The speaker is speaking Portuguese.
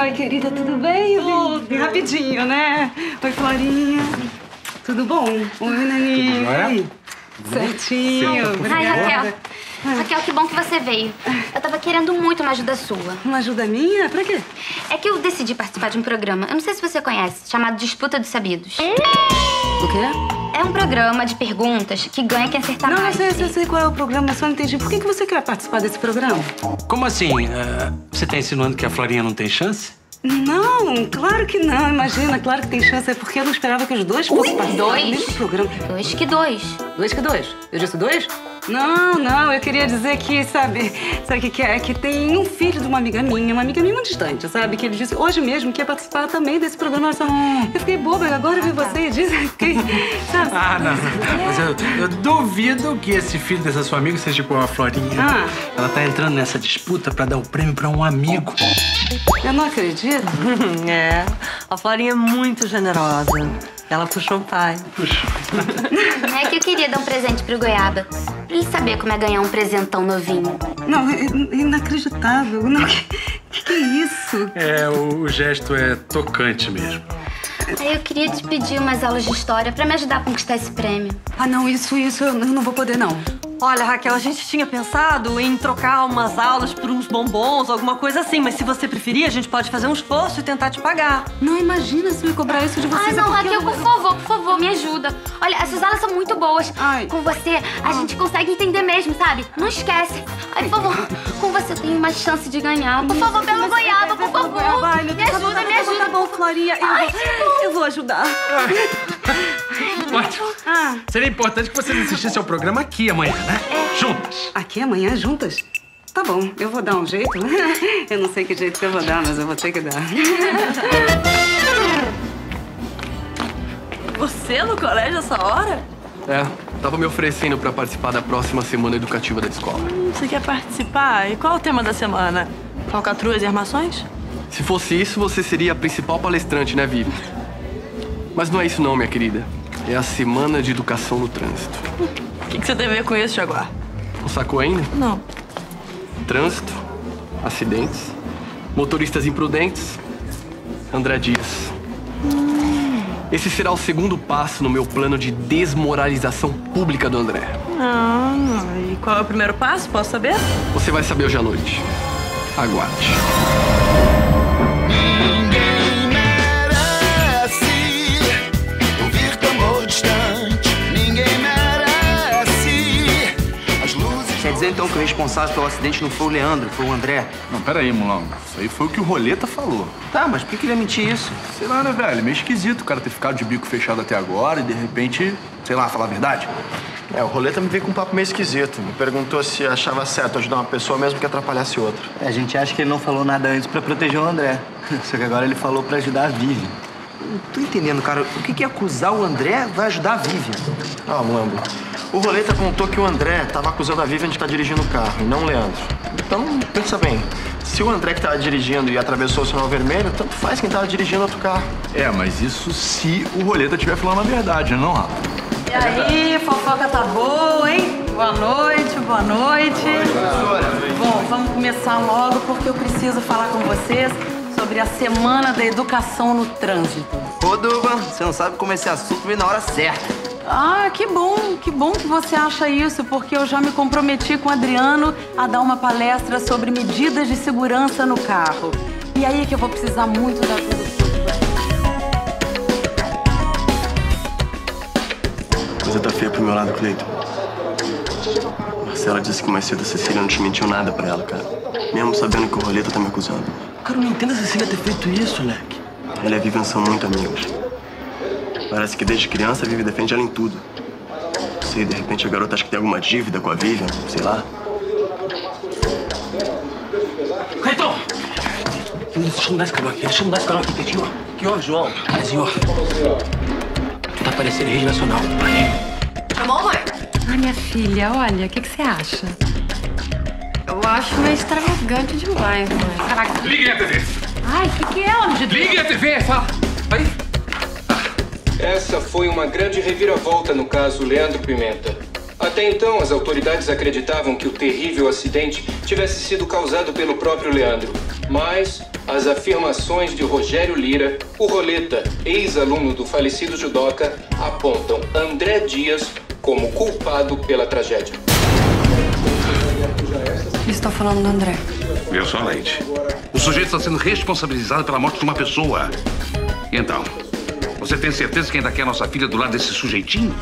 Oi, querida, tudo bem? Tudo. Rapidinho, né? Oi, Florinha. Tudo bom? Oi, Naninha. Certinho. Ai, Raquel. Raquel, que bom que você veio. Eu tava querendo muito uma ajuda sua. Uma ajuda minha? Pra quê? É que eu decidi participar de um programa, eu não sei se você conhece, chamado Disputa dos Sabidos. O quê? É um programa de perguntas que ganha quem acertar mais. Não, eu sei qual é o programa, só não entendi. Por que você quer participar desse programa? Como assim? Você tá insinuando que a Florinha não tem chance? Não, claro que não. Imagina, claro que tem chance. É porque eu não esperava que os dois fossem participar do mesmo programa. Dois que dois. Dois que dois? Eu disse dois? Não, não, eu queria dizer que, sabe o que é? Que tem um filho de uma amiga minha muito distante, sabe? Que ele disse hoje mesmo que ia participar também desse programa. Eu fiquei boba, agora eu vi você e disse... sabe? Ah, não, mas eu duvido que esse filho dessa sua amiga seja tipo uma Florinha. Ela tá entrando nessa disputa pra dar o prêmio pra um amigo. Eu não acredito. É, a Florinha é muito generosa. Ela puxou o pai. Puxou. É que eu queria dar um presente pro Goiaba. Pra ele saber como é ganhar um presentão novinho. Não, é inacreditável. O que é isso? É, o gesto é tocante mesmo. Aí eu queria te pedir umas aulas de história pra me ajudar a conquistar esse prêmio. Ah, não, isso eu não vou poder, não. Olha, Raquel, a gente tinha pensado em trocar umas aulas por uns bombons, alguma coisa assim. Mas se você preferir, a gente pode fazer um esforço e tentar te pagar. Não, imagina se me cobrar isso de você. Ai, não, Raquel, por favor, me ajuda. Olha, essas aulas são muito boas. Ai. Com você, a gente consegue entender mesmo, sabe? Não esquece. Ai, por favor, com você eu tenho uma chance de ganhar. Por favor, pelo Goiaba, por favor. Goiaba, me ajuda, me ajuda. Tá bom, Florinha. Eu vou ajudar. Seria importante que vocês assistissem ao programa aqui amanhã, né? Juntas. Aqui amanhã, juntas? Tá bom, eu vou dar um jeito. Eu não sei que jeito que eu vou dar, mas eu vou ter que dar. Você no colégio essa hora? É, tava me oferecendo pra participar da próxima semana educativa da escola. Você quer participar? E qual é o tema da semana? Falcatruas e armações? Se fosse isso, você seria a principal palestrante, né, Vivi? Mas não é isso não, minha querida. É a Semana de Educação no Trânsito. O que você tem a ver com isso, Jaguar? Não sacou ainda? Não. Trânsito, acidentes, motoristas imprudentes, André Dias. Esse será o segundo passo no meu plano de desmoralização pública do André. Ah, e qual é o primeiro passo? Posso saber? Você vai saber hoje à noite. Aguarde. Quer dizer, então, que o responsável pelo acidente não foi o Leandro, foi o André? Não, peraí, Mulão. Isso aí foi o que o Roleta falou. Tá, mas por que ele ia mentir isso? Sei lá, né, velho? Meio esquisito o cara ter ficado de bico fechado até agora e, de repente, sei lá, falar a verdade. É, o Roleta me veio com um papo meio esquisito. Me perguntou se achava certo ajudar uma pessoa mesmo que atrapalhasse outra. É, a gente acha que ele não falou nada antes pra proteger o André. Só que agora ele falou pra ajudar a Vivi. Não tô entendendo, cara. O que é acusar o André vai ajudar a Vivian? Ah, Mulambo. O Roleta contou que o André tava acusando a Vivian de estar dirigindo o carro, e não o Leandro. Então, pensa bem. Se o André que tava dirigindo e atravessou o sinal vermelho, tanto faz quem tava dirigindo outro carro. É, mas isso se o Roleta tiver falando a verdade, não, Rafa? E aí, fofoca tá boa, hein? Boa noite, boa noite. Boa noite. Bom, vamos começar logo, porque eu preciso falar com vocês sobre a Semana da Educação no Trânsito. Ô, Duba, você não sabe como esse assunto vem na hora certa. Ah, que bom que você acha isso, porque eu já me comprometi com o Adriano a dar uma palestra sobre medidas de segurança no carro. E aí que eu vou precisar muito da ajuda. Você tá feia pro meu lado, Cleiton. Marcela disse que mais cedo a Cecília não te mentiu nada pra ela, cara. Mesmo sabendo que o Roleta tá me acusando. Cara, eu não entendo a Cecília ter feito isso, moleque. Ela e a Vivian são muito amigos. Parece que desde criança a Vivi defende ela em tudo. Não sei, de repente a garota acha que tem alguma dívida com a Vivian, sei lá. Cleiton! Deixa eu mudar esse canal aqui, Cleitinho. Aqui, ó, João. Carazinho, ó. Tu tá parecendo Rede Nacional. Tá bom, mãe? Ah, minha filha, olha, o que você acha? Eu acho meio extravagante demais, mãe. Caraca. Liguem a TV! Ai, o que é, homem de Deus? Liguem a TV, fala! Aí! Essa foi uma grande reviravolta no caso Leandro Pimenta. Até então, as autoridades acreditavam que o terrível acidente tivesse sido causado pelo próprio Leandro. Mas as afirmações de Rogério Lira, o Roleta, ex-aluno do falecido judoca, apontam André Dias como culpado pela tragédia. Ele está falando do André. Eu sou a Leite. O sujeito está sendo responsabilizado pela morte de uma pessoa. E então, você tem certeza que ainda quer a nossa filha do lado desse sujeitinho?